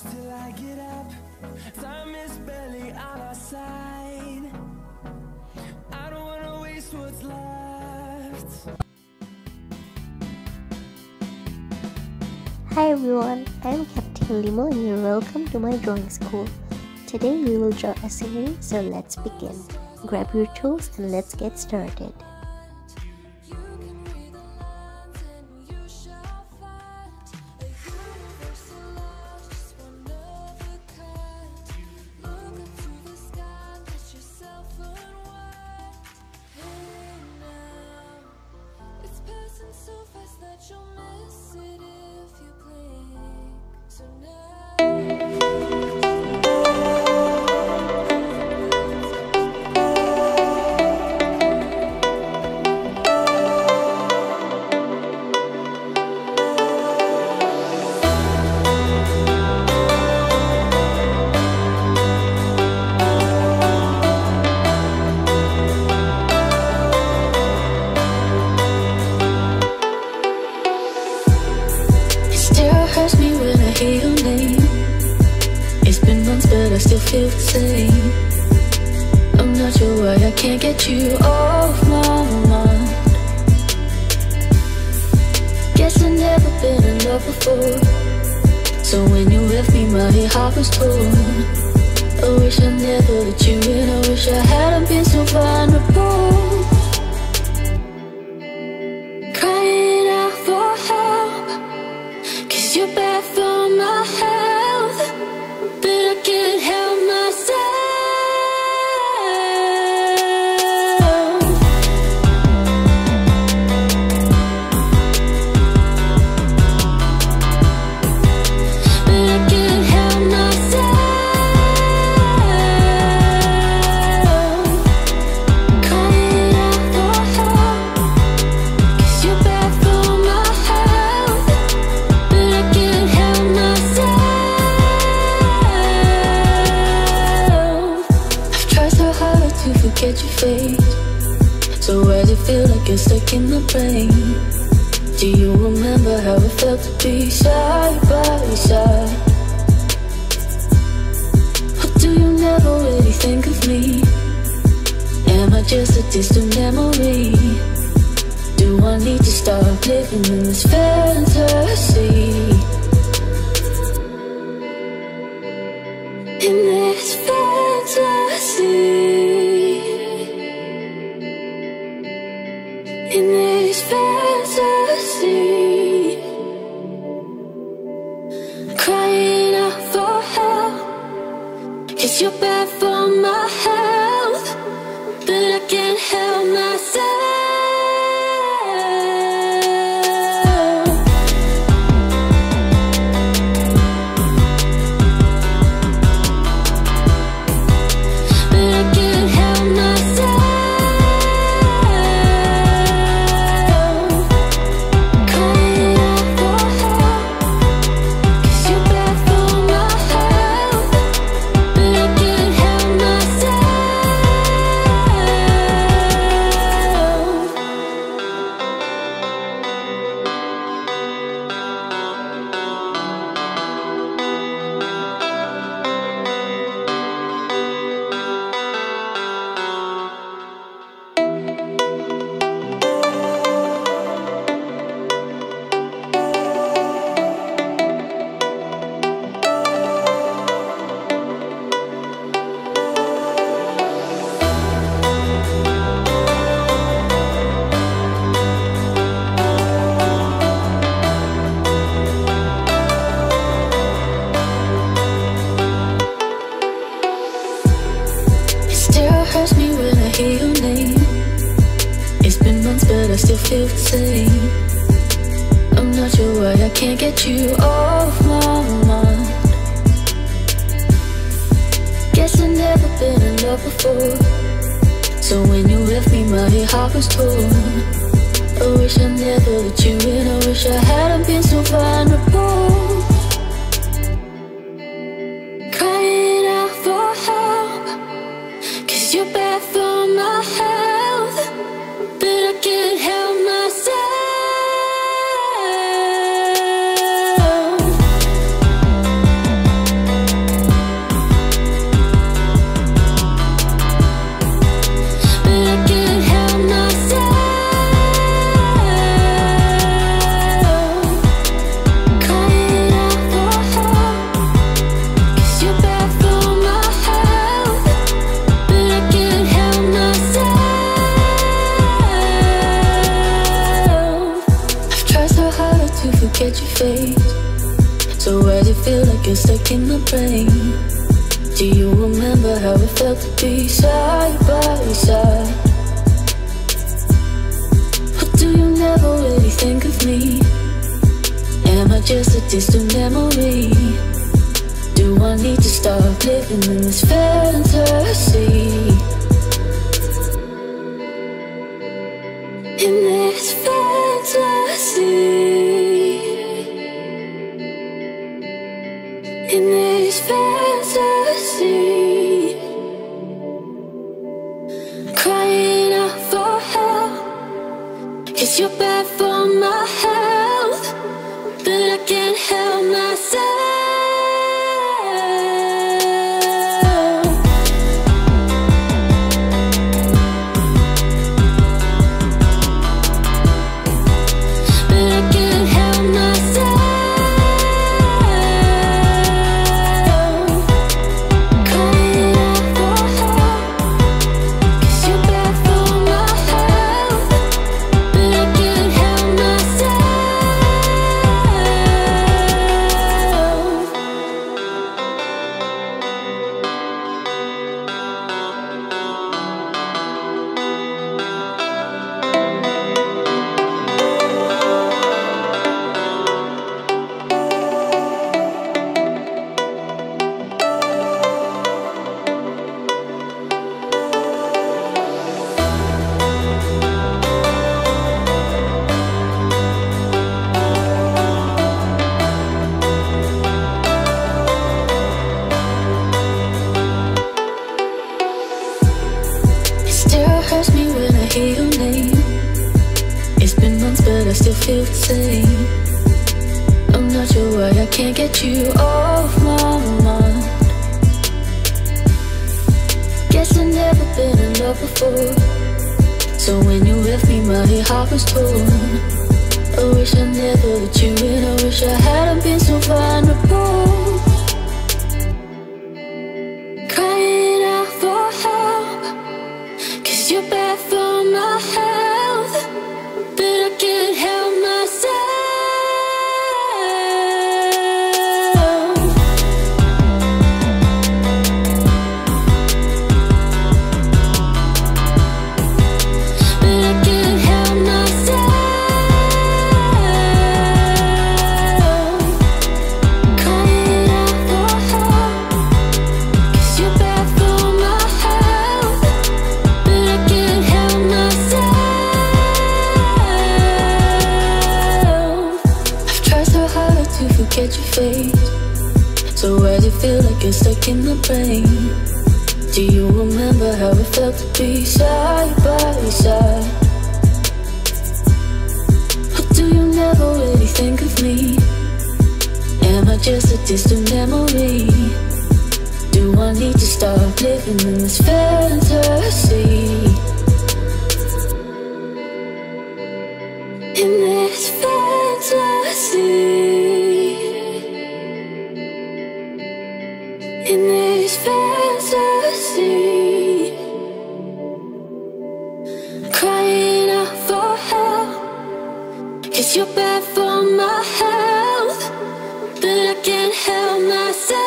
close till I get up. Time is barely on our side. I don't wanna waste what's left. Hi everyone, I'm Captain Limo and you're welcome to my drawing school. Today we will draw a scenery, so let's begin. Grab your tools and let's get started. I still feel the same. I'm not sure why I can't get you off my mind. Guess I've never been in love before, so when you left me my heart was torn. I wish I never let you in, I wish I hadn't been so vulnerable. Crying out for help, cause you're bad for my health, but I can't help. Forget your face, so why do you feel like you're stuck in my brain? Do you remember how it felt to be side by side? Or do you never really think of me? Am I just a distant memory? Do I need to stop living in this fantasy? In this fantasy. In this fantasy, crying out for help, cause you're bad for my health, but I can't help myself. Hurts me when I hear your name. It's been months but I still feel the same. I'm not sure why I can't get you off my mind. Guess I've never been in love before, so when you left me my heart was torn. I wish I never let you in, I wish I hadn't been so vulnerable. Why do you feel like you're stuck in my brain? Do you remember how it felt to be side by side? Or do you never really think of me? Am I just a distant memory? Do I need to stop living in this fantasy? In this fantasy, in this fantasy, crying out for help, 'cause you're bad for my health, but I can't help myself. Feel the same. I'm not sure why I can't get you off my mind. Guess I've never been in love before, so when you left me my heart was torn. I wish I never let you in, I wish I hadn't been so vulnerable. Crying out for help, 'cause you're bad for my health, but I can't help. Forget your face. So why do you feel like you're stuck in my brain? Do you remember how it felt to be side by side? Or do you never really think of me? Am I just a distant memory? Do I need to stop living in this fantasy? In this fantasy, in this fantasy, crying out for help, 'cause you're bad for my health, but I can't help myself.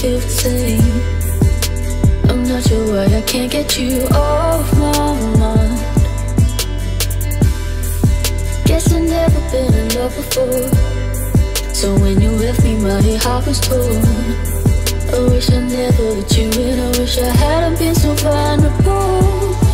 feel the same. I'm not sure why I can't get you off my mind. Guess I've never been in love before, so when you left me my heart was torn. I wish I never let you in, I wish I hadn't been so vulnerable.